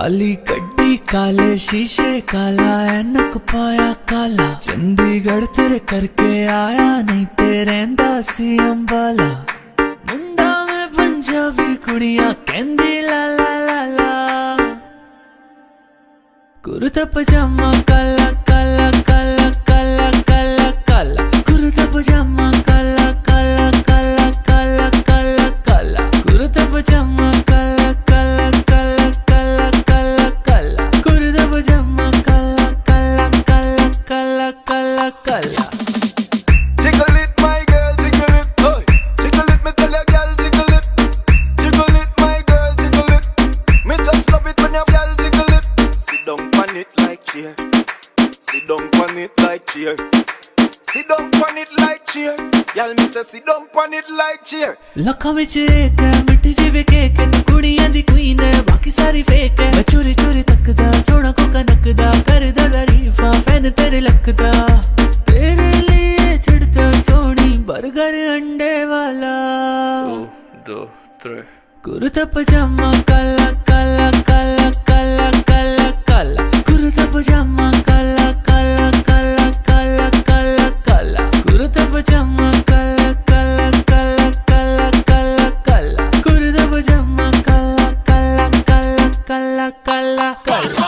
काली कड्डी काले शीशे काला ऐनक पाया काला, चंडीगढ़ तेरे करके आया नहीं तेरे दासी अंबाला। मुंडा में पंजाबी कुड़िया कहंदी ला ला ला ला, कुर्ता पजामा काला काला काला काला काला काला, कुर्ता पजामा काला काला काला काला काला काला, कुर्ता पजामा काला काला काला काला काला काला, कुर्ता पजामा काला काला काला काला काला काला। Jiggle it my girl, jiggle it, hey, jiggle it me tell ya girl, jiggle it my girl, jiggle it. Me just love it when ya girl jiggle it. Sit down on it like chair, sit down on it like chair. Sit down on it like chair, y'all me say sit down on it like chair. Lakha vich ek hai, mitti jive cake hai, tu kudiyan di queen hai, baaki sari fake hai. Chori chori takda, sona ko kanakda, karda tarifa, fan tere lakda. Tere liye chhadta soni, burger ande wala. 1, 2, 3. Kurta pajama kala kala kala kala kala kala. Kurta pajama kala kala kala kala kala. Kurta pajama kala kala kala kala kala kala, kurta pajama kala kala kala kala kala kala.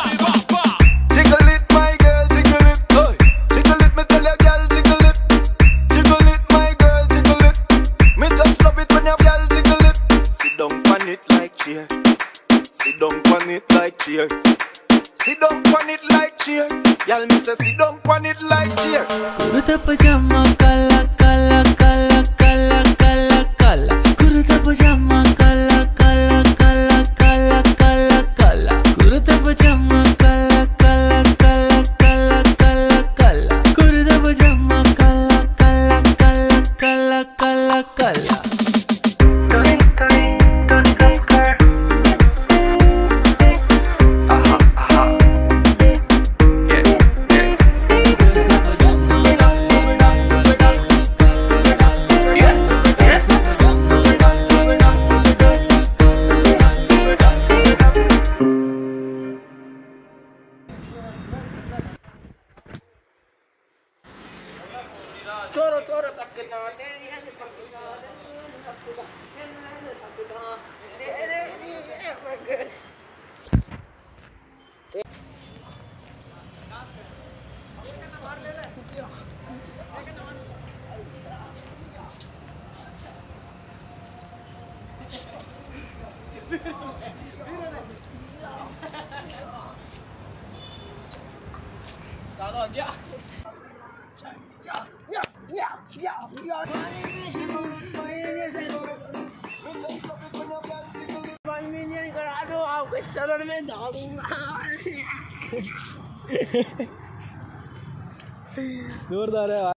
Jiggle it my girl, jiggle it, hey, jiggle it me tell ya girl, jiggle it my girl, jiggle it. Me just love it when ya girl jiggle it. Sit down on it like chair, sit down on it like chair, sit down on it like chair. Y'all me say sit down on it like chair. Kurta pajama kala kala kala kala kala kala. Kurta pajama kala kala kala kala kala kala. Kurta pajama kala kala kala kala kala kala. Kurta pajama kala kala kala kala kala kala. चोरो चोरो तकदा तेरी है तकदा तकदा तेरे दी है मगर dance कर अब इनका मार ले ले लेकिन नमन चलो आ गया चरण में जोरदार है।